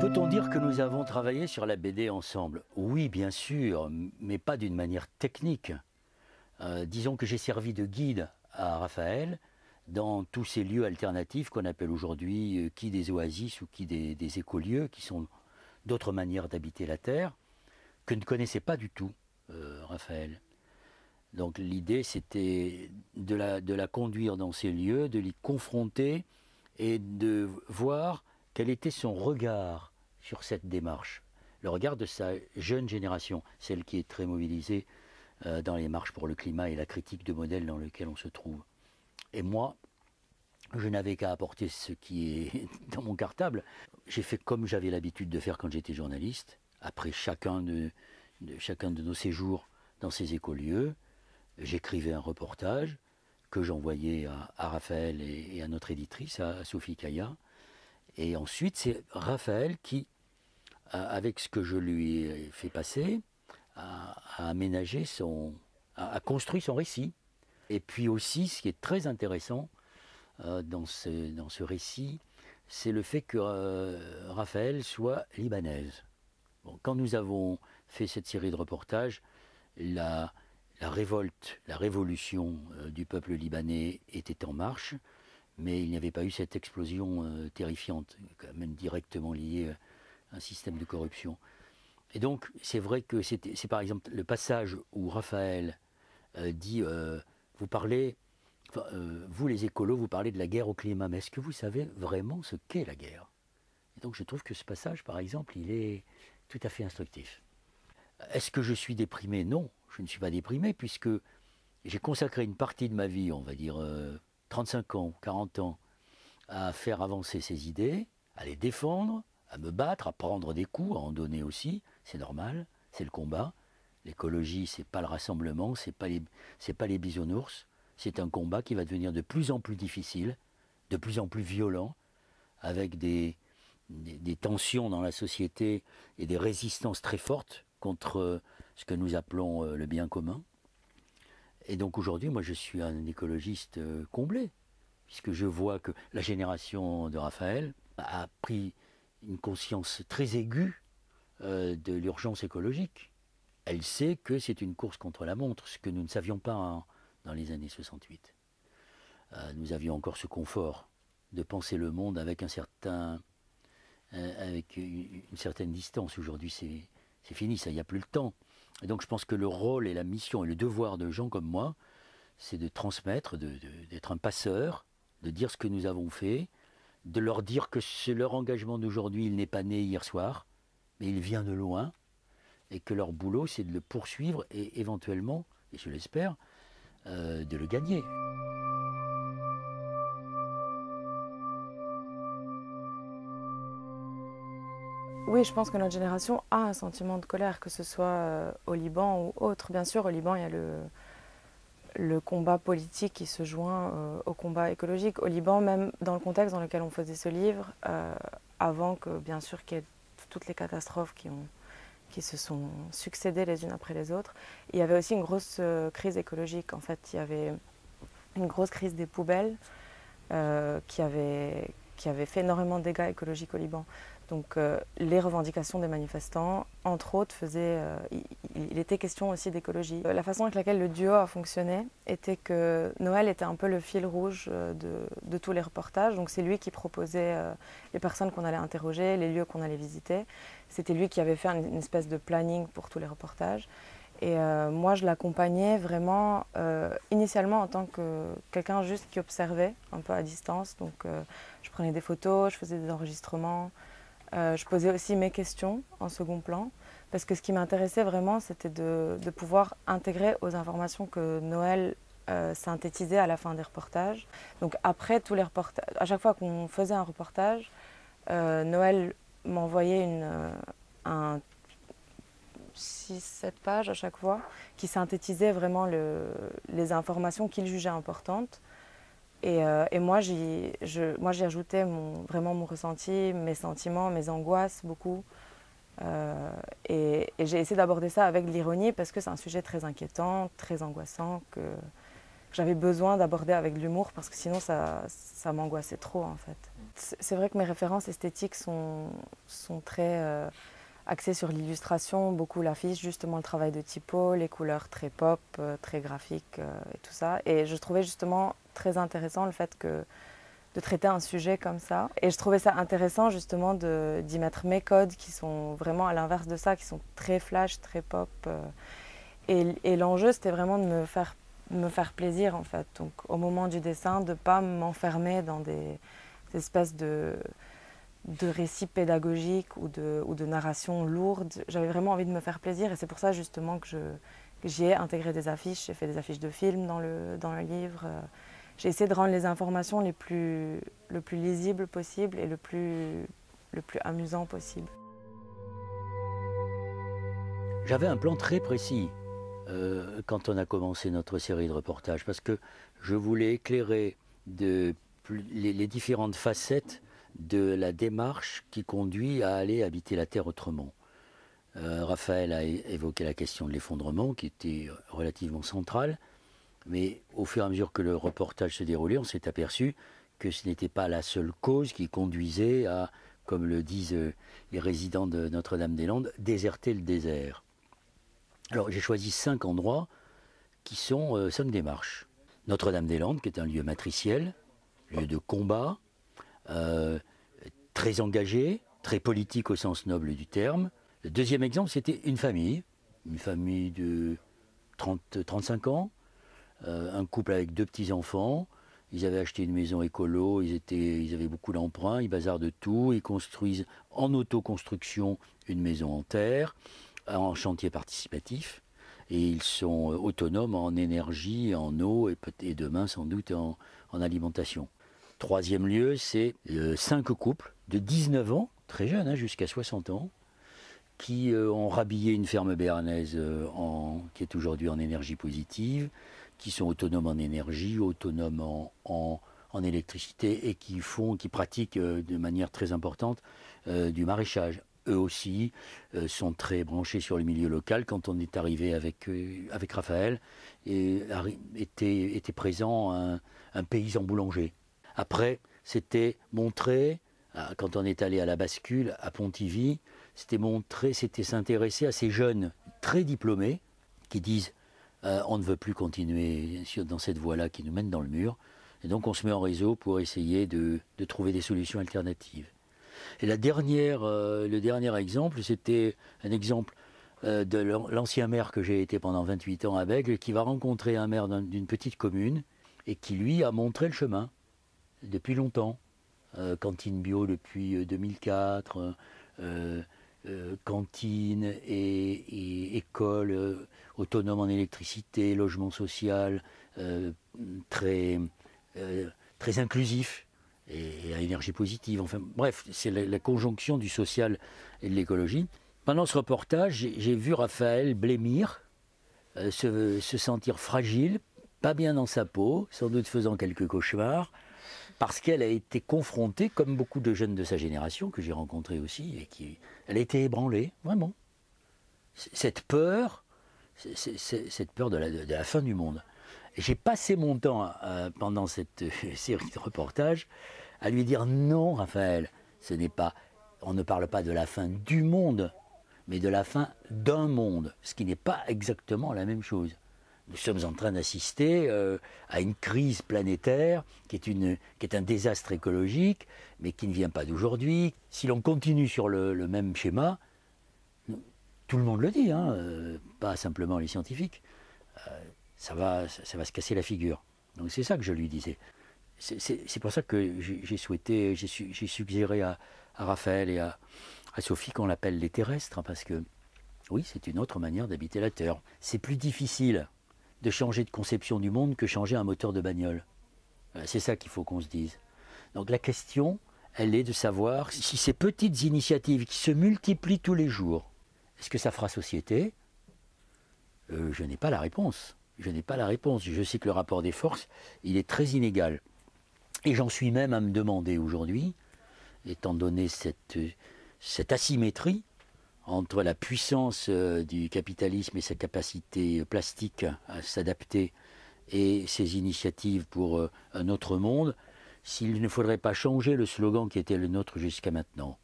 Peut-on dire que nous avons travaillé sur la BD ensemble? Oui, bien sûr, mais pas d'une manière technique. Disons que j'ai servi de guide à Raphaëlle dans tous ces lieux alternatifs qu'on appelle aujourd'hui qui des oasis ou qui des écolieux, qui sont d'autres manières d'habiter la Terre, que ne connaissait pas du tout Raphaëlle. Donc l'idée, c'était de la conduire dans ces lieux, de l'y confronter et de voir quel était son regard sur cette démarche, le regard de sa jeune génération, celle qui est très mobilisée dans les marches pour le climat et la critique de modèle dans lequel on se trouve. Et moi, je n'avais qu'à apporter ce qui est dans mon cartable. J'ai fait comme j'avais l'habitude de faire quand j'étais journaliste, après chacun de nos séjours dans ces écolieux, j'écrivais un reportage que j'envoyais à Raphaëlle et à notre éditrice, à Sophie Kaya. Et ensuite, c'est Raphaëlle qui, avec ce que je lui ai fait passer, a construit son récit. Et puis aussi, ce qui est très intéressant dans ce récit, c'est le fait que Raphaëlle soit libanaise. Bon, quand nous avons fait cette série de reportages, la révolte, la révolution du peuple libanais était en marche, mais il n'y avait pas eu cette explosion terrifiante, quand même directement liée à un système de corruption. Et donc, c'est vrai que c'est par exemple le passage où Raphaëlle dit vous les écolos, vous parlez de la guerre au climat, mais est-ce que vous savez vraiment ce qu'est la guerre? Et donc, je trouve que ce passage, par exemple, il est tout à fait instructif. Est-ce que je suis déprimé? Non, je ne suis pas déprimé, puisque j'ai consacré une partie de ma vie, on va dire 35 ans, 40 ans, à faire avancer ses idées, à les défendre, à me battre, à prendre des coups, à en donner aussi, c'est normal, c'est le combat. L'écologie, c'est pas le rassemblement, c'est pas les bisounours, c'est un combat qui va devenir de plus en plus difficile, de plus en plus violent, avec des tensions dans la société et des résistances très fortes contre ce que nous appelons le bien commun. Et donc aujourd'hui, moi je suis un écologiste comblé, puisque je vois que la génération de Raphaëlle a pris une conscience très aiguë de l'urgence écologique. Elle sait que c'est une course contre la montre, ce que nous ne savions pas dans les années 68. Nous avions encore ce confort de penser le monde avec une certaine distance. Aujourd'hui, c'est fini, ça, il n'y a plus le temps. Et donc je pense que le rôle et la mission et le devoir de gens comme moi, c'est de transmettre, d'être un passeur, de dire ce que nous avons fait, de leur dire que leur engagement d'aujourd'hui, il n'est pas né hier soir, mais il vient de loin, et que leur boulot, c'est de le poursuivre et éventuellement, et je l'espère, de le gagner. Oui, je pense que notre génération a un sentiment de colère, que ce soit au Liban ou autre. Bien sûr, au Liban, il y a le combat politique qui se joint au combat écologique. Au Liban, même dans le contexte dans lequel on faisait ce livre, avant que, bien sûr, qu'il y ait toutes les catastrophes qui se sont succédées les unes après les autres, il y avait aussi une grosse crise écologique. En fait, il y avait une grosse crise des poubelles qui avait fait énormément de dégâts écologiques au Liban. Donc les revendications des manifestants, entre autres, faisaient, il était question aussi d'écologie. La façon avec laquelle le duo a fonctionné était que Noël était un peu le fil rouge de tous les reportages. Donc c'est lui qui proposait les personnes qu'on allait interroger, les lieux qu'on allait visiter. C'était lui qui avait fait une espèce de planning pour tous les reportages. Et moi, je l'accompagnais vraiment initialement en tant que quelqu'un juste qui observait un peu à distance. Donc je prenais des photos, je faisais des enregistrements. Je posais aussi mes questions en second plan, parce que ce qui m'intéressait vraiment, c'était de pouvoir intégrer aux informations que Noël synthétisait à la fin des reportages. Donc après tous les reportages, à chaque fois qu'on faisait un reportage, Noël m'envoyait un 6-7 pages à chaque fois, qui synthétisait vraiment les informations qu'il jugeait importantes. Et moi, j'y ajoutais vraiment mon ressenti, mes sentiments, mes angoisses, beaucoup. Et j'ai essayé d'aborder ça avec l'ironie parce que c'est un sujet très inquiétant, très angoissant, que j'avais besoin d'aborder avec l'humour parce que sinon ça m'angoissait trop en fait. C'est vrai que mes références esthétiques sont très axées sur l'illustration, beaucoup l'affiche, justement le travail de Tipo, les couleurs très pop, très graphiques et tout ça. Et je trouvais justement très intéressant le fait que de traiter un sujet comme ça. Et je trouvais ça intéressant justement d'y mettre mes codes qui sont vraiment à l'inverse de ça, qui sont très flash, très pop. Et l'enjeu, c'était vraiment de me faire plaisir en fait. Donc au moment du dessin, de ne pas m'enfermer dans des espèces de récits pédagogiques ou de narrations lourdes. J'avais vraiment envie de me faire plaisir et c'est pour ça justement que j'y ai intégré des affiches. J'ai fait des affiches de films dans le livre. J'ai essayé de rendre les informations le plus lisible possible et le plus amusant possible. J'avais un plan très précis quand on a commencé notre série de reportages parce que je voulais éclairer les différentes facettes de la démarche qui conduit à aller habiter la Terre autrement. Raphaëlle a évoqué la question de l'effondrement qui était relativement centrale. Mais au fur et à mesure que le reportage se déroulait, on s'est aperçu que ce n'était pas la seule cause qui conduisait à, comme le disent les résidents de Notre-Dame-des-Landes, déserter le désert. Alors j'ai choisi 5 endroits qui sont 5 démarches. Notre-Dame-des-Landes, qui est un lieu matriciel, lieu de combat, très engagé, très politique au sens noble du terme. Le deuxième exemple, c'était une famille de 35 ans, un couple avec 2 petits-enfants. Ils avaient acheté une maison écolo, ils avaient beaucoup d'emprunts, ils bazardent tout, ils construisent en autoconstruction une maison en terre, en chantier participatif, et ils sont autonomes en énergie, en eau et demain sans doute en alimentation. Troisième lieu, c'est 5 couples de 19 ans, très jeunes, hein, jusqu'à 60 ans, qui ont rhabillé une ferme béarnaise qui est aujourd'hui en énergie positive, qui sont autonomes en énergie, autonomes en électricité et qui pratiquent de manière très importante du maraîchage. Eux aussi sont très branchés sur le milieu local. Quand on est arrivé avec Raphaëlle, était présent un paysan boulanger. Après, c'était montré, quand on est allé à la bascule à Pontivy, c'était s'intéresser à ces jeunes très diplômés qui disent on ne veut plus continuer dans cette voie-là qui nous mène dans le mur. Et donc on se met en réseau pour essayer de trouver des solutions alternatives. Et le dernier exemple, c'était un exemple de l'ancien maire que j'ai été pendant 28 ans à Bègle, qui va rencontrer un maire d'une petite commune et qui lui a montré le chemin depuis longtemps. Cantine bio depuis 2004, cantine et école autonome en électricité, logement social, très inclusif et à énergie positive. Enfin bref, c'est la conjonction du social et de l'écologie. Pendant ce reportage, j'ai vu Raphaëlle blêmir, se sentir fragile, pas bien dans sa peau, sans doute faisant quelques cauchemars, parce qu'elle a été confrontée, comme beaucoup de jeunes de sa génération, que j'ai rencontrés aussi, elle a été ébranlée, vraiment. Cette peur de la fin du monde. J'ai passé mon temps, pendant cette série de reportages, à lui dire non, Raphaëlle, on ne parle pas de la fin du monde, mais de la fin d'un monde, ce qui n'est pas exactement la même chose. Nous sommes en train d'assister à une crise planétaire qui est un désastre écologique, mais qui ne vient pas d'aujourd'hui. Si l'on continue sur le même schéma, tout le monde le dit, hein, pas simplement les scientifiques, ça va se casser la figure. Donc c'est ça que je lui disais. C'est pour ça que j'ai suggéré à Raphaëlle et à Sophie qu'on l'appelle les terrestres, parce que oui, c'est une autre manière d'habiter la Terre. C'est plus difficile de changer de conception du monde que changer un moteur de bagnole. C'est ça qu'il faut qu'on se dise. Donc la question, elle est de savoir si ces petites initiatives qui se multiplient tous les jours, est-ce que ça fera société? Je n'ai pas la réponse. Je sais que le rapport des forces, il est très inégal. Et j'en suis même à me demander aujourd'hui, étant donné cette asymétrie entre la puissance du capitalisme et sa capacité plastique à s'adapter et ses initiatives pour un autre monde, s'il ne faudrait pas changer le slogan qui était le nôtre jusqu'à maintenant.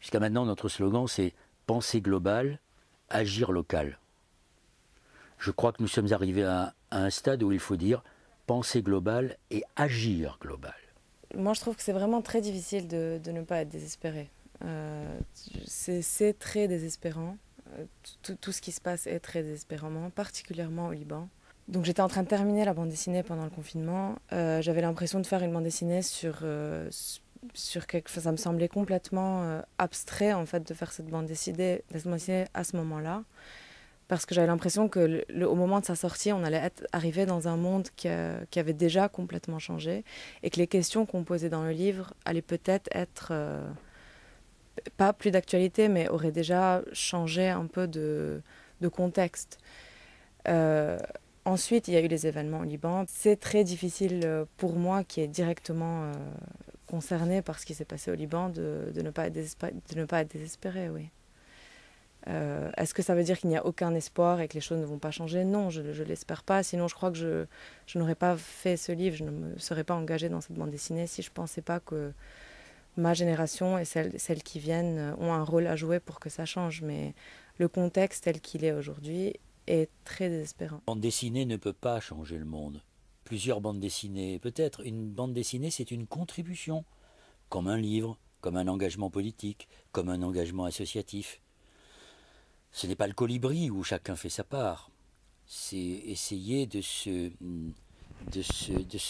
Jusqu'à maintenant, notre slogan, c'est « Penser global, agir local ». Je crois que nous sommes arrivés à un stade où il faut dire « Penser global et agir global ». Moi, je trouve que c'est vraiment très difficile de ne pas être désespéré. C'est très désespérant. Tout ce qui se passe est très désespérant, particulièrement au Liban. Donc j'étais en train de terminer la bande dessinée pendant le confinement. J'avais l'impression de faire une bande dessinée sur quelque chose. Ça me semblait complètement abstrait en fait de faire cette bande dessinée à ce moment-là, parce que j'avais l'impression que au moment de sa sortie, on allait arriver dans un monde qui avait déjà complètement changé et que les questions qu'on posait dans le livre allaient peut-être être pas plus d'actualité, mais auraient déjà changé un peu de contexte. Ensuite, il y a eu les événements au Liban. C'est très difficile pour moi, qui est directement concernée par ce qui s'est passé au Liban, de ne pas être désespérée. Oui. Est-ce que ça veut dire qu'il n'y a aucun espoir et que les choses ne vont pas changer? Non, je ne l'espère pas. Sinon, je crois que je n'aurais pas fait ce livre, je ne me serais pas engagée dans cette bande dessinée si je ne pensais pas que ma génération et celles qui viennent ont un rôle à jouer pour que ça change. Mais le contexte tel qu'il est aujourd'hui est très désespérant. Une bande dessinée ne peut pas changer le monde. Plusieurs bandes dessinées, peut-être. Une bande dessinée, c'est une contribution, comme un livre, comme un engagement politique, comme un engagement associatif. Ce n'est pas le colibri où chacun fait sa part. C'est essayer de se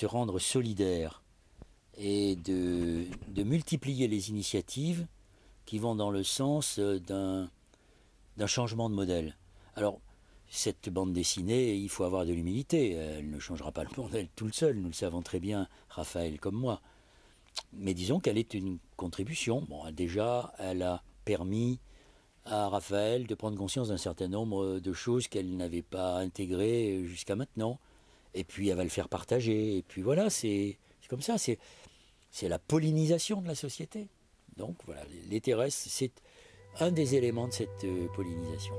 rendre solidaire et de multiplier les initiatives qui vont dans le sens d'un changement de modèle. Alors, cette bande dessinée, il faut avoir de l'humilité. Elle ne changera pas le monde, elle toute seule, nous le savons très bien, Raphaël comme moi. Mais disons qu'elle est une contribution. Bon, déjà, elle a permis à Raphaël de prendre conscience d'un certain nombre de choses qu'elle n'avait pas intégrées jusqu'à maintenant. Et puis, elle va le faire partager. Et puis voilà, c'est comme ça. C'est la pollinisation de la société. Donc voilà, les terrestres, c'est un des éléments de cette pollinisation.